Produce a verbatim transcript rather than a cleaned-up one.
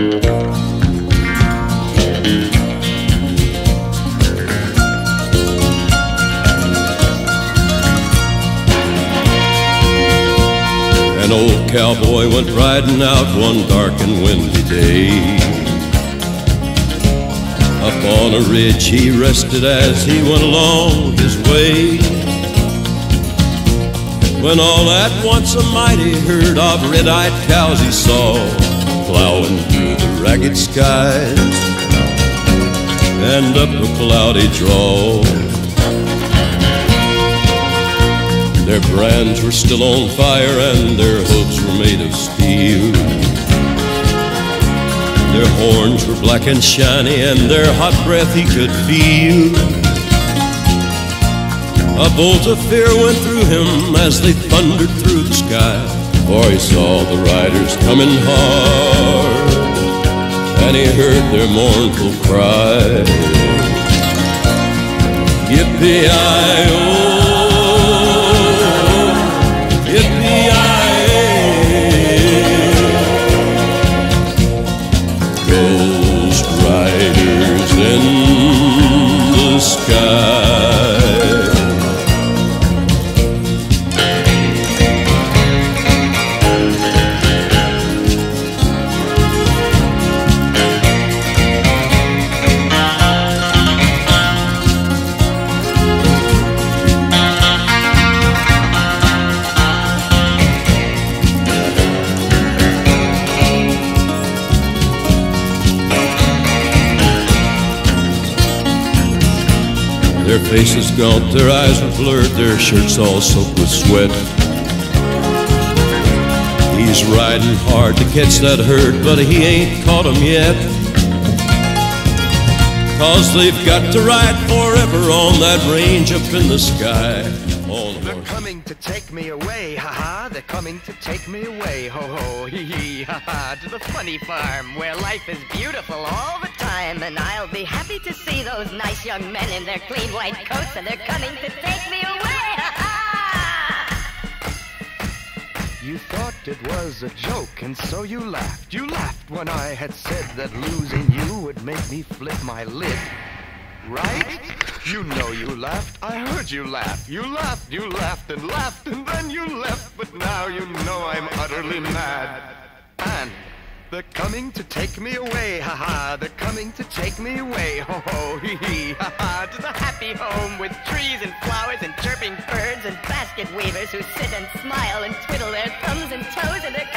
An old cowboy went riding out one dark and windy day. Up on a ridge he rested as he went along his way, when all at once a mighty herd of red-eyed cows he saw plowing through the ragged skies and up a cloudy draw. Their brands were still on fire and their hooves were made of steel. Their horns were black and shiny and their hot breath he could feel. A bolt of fear went through him as they thundered through the sky, for he saw the riders coming hard, and he heard their mournful cry. Yippee-i-oh, yippee-i-ay, ghost riders in the sky. Their faces gaunt, their eyes were blurred, their shirts all soaked with sweat. He's riding hard to catch that herd, but he ain't caught 'em yet, 'cause they've got to ride forever on that range up in the sky. They're coming to take me away, ha-ha, they're coming to take me away, ho-ho, hee-hee, ha-ha, to the funny farm where life is beautiful all the time, and I'll be happy to see those nice young men in their clean white coats, and they're coming to take me away, ha-ha! You thought it was a joke, and so you laughed. You laughed when I had said that losing you would make me flip my lid, right? You know you laughed, I heard you laugh. You laughed, you laughed and laughed, and then you left. But now you know I'm utterly mad. And they're coming to take me away, ha-ha. They're coming to take me away, ho-ho, hee-hee, ha-ha. To the happy home with trees and flowers and chirping birds and basket weavers who sit and smile and twiddle their thumbs and toes, and they're